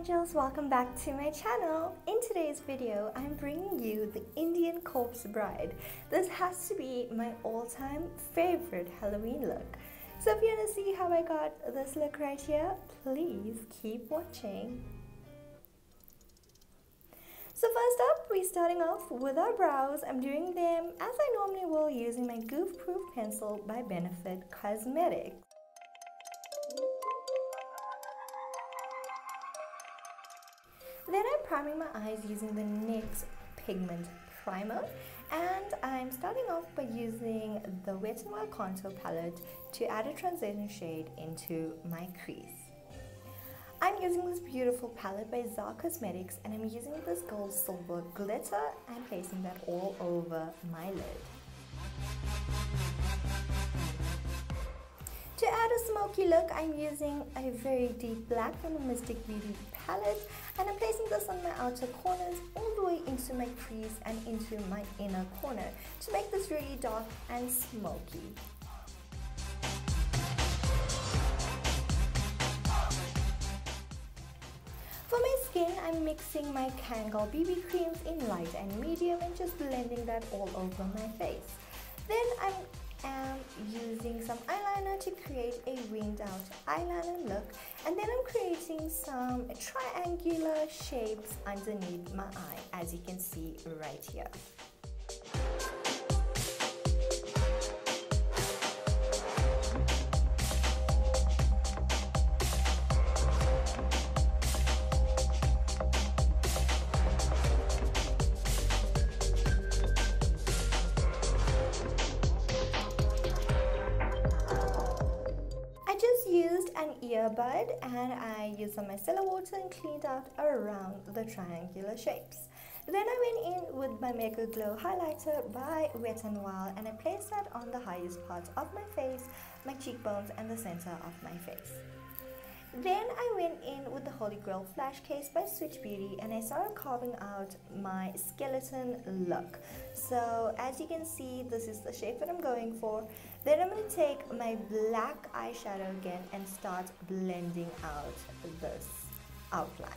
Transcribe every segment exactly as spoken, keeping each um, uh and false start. angels, welcome back to my channel. In today's video, I'm bringing you the Indian Corpse Bride. This has to be my all-time favorite Halloween look. So if you want to see how I got this look right here, please keep watching. So first up, we're starting off with our brows. I'm doing them as I normally will using my Goof Proof Pencil by Benefit Cosmetics. Then I'm priming my eyes using the N Y X Pigment Primer, and I'm starting off by using the Wet n Wild Contour Palette to add a transition shade into my crease. I'm using this beautiful palette by Z A R Cosmetics, and I'm using this gold silver glitter and placing that all over my lid. To add a smoky look, I'm using a very deep black from the Mystic B B palette, and I'm placing this on my outer corners all the way into my crease and into my inner corner to make this really dark and smoky. For my skin, I'm mixing my Kangol B B creams in light and medium and just blending that all over my face. Then I'm I'm using some eyeliner to create a winged out eyeliner look, and then I'm creating some triangular shapes underneath my eye, as you can see right here. An earbud, and I used some micellar water and cleaned out around the triangular shapes. Then I went in with my Makeup Glow highlighter by Wet n Wild, and I placed that on the highest parts of my face, my cheekbones and the center of my face. Then I went in with the Holy Grail Flash Case by Switch Beauty, and I started carving out my skeleton look. So as you can see, this is the shape that I'm going for. Then I'm going to take my black eyeshadow again and start blending out this outline.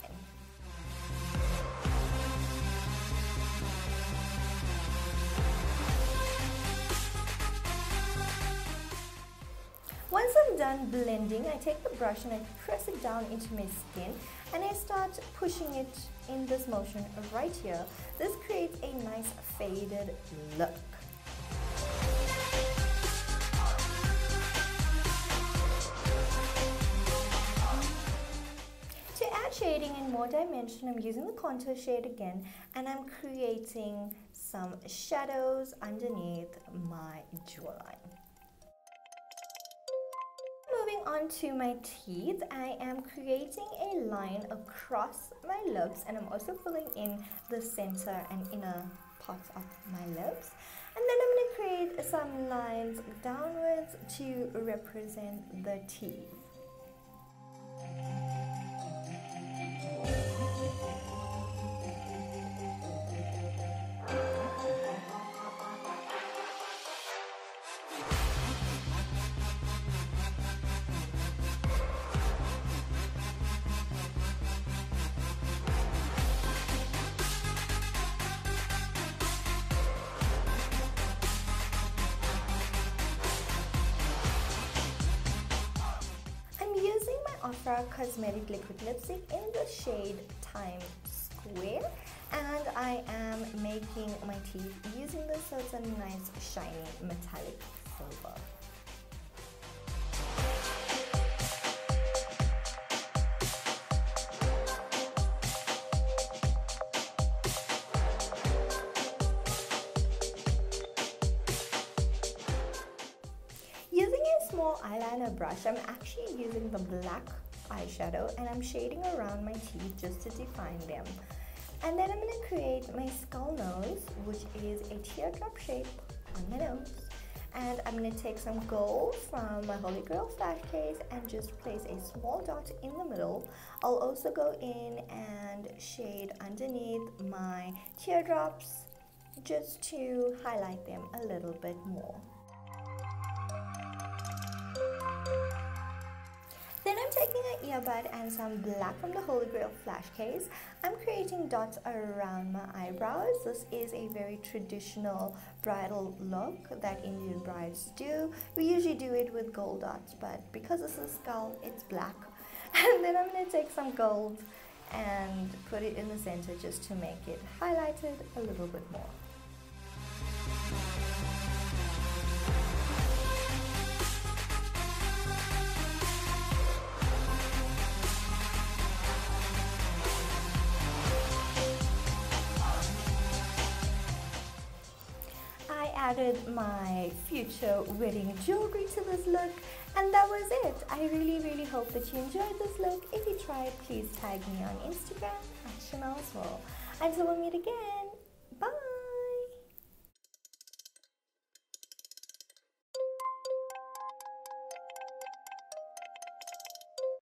Once I'm done blending, I take the brush and I press it down into my skin, and I start pushing it in this motion right here. This creates a nice faded look. To add shading and more dimension, I'm using the contour shade again, and I'm creating some shadows underneath my jawline. Moving on to my teeth, I am creating a line across my lips, and I'm also filling in the center and inner parts of my lips. And then I'm going to create some lines downwards to represent the teeth. Ofra Cosmetic Liquid Lipstick in the shade Time Square, and I am making my teeth using this, so it's a nice shiny metallic silver. Small eyeliner brush, I'm actually using the black eyeshadow, and I'm shading around my teeth just to define them. And then I'm going to create my skull nose, which is a teardrop shape on my nose, and I'm going to take some gold from my Holy Grail Flash Case and just place a small dot in the middle. I'll also go in and shade underneath my teardrops just to highlight them a little bit more. taking an earbud and some black from the Holy Grail flash case, I'm creating dots around my eyebrows. This is a very traditional bridal look that Indian brides do. We usually do it with gold dots, but because this is skull, it's black. And then I'm going to take some gold and put it in the center just to make it highlighted a little bit more. I added my future wedding jewelry to this look, and that was it. I really, really hope that you enjoyed this look. If you try it, please tag me on Instagram at Chanel's World. Until we meet again.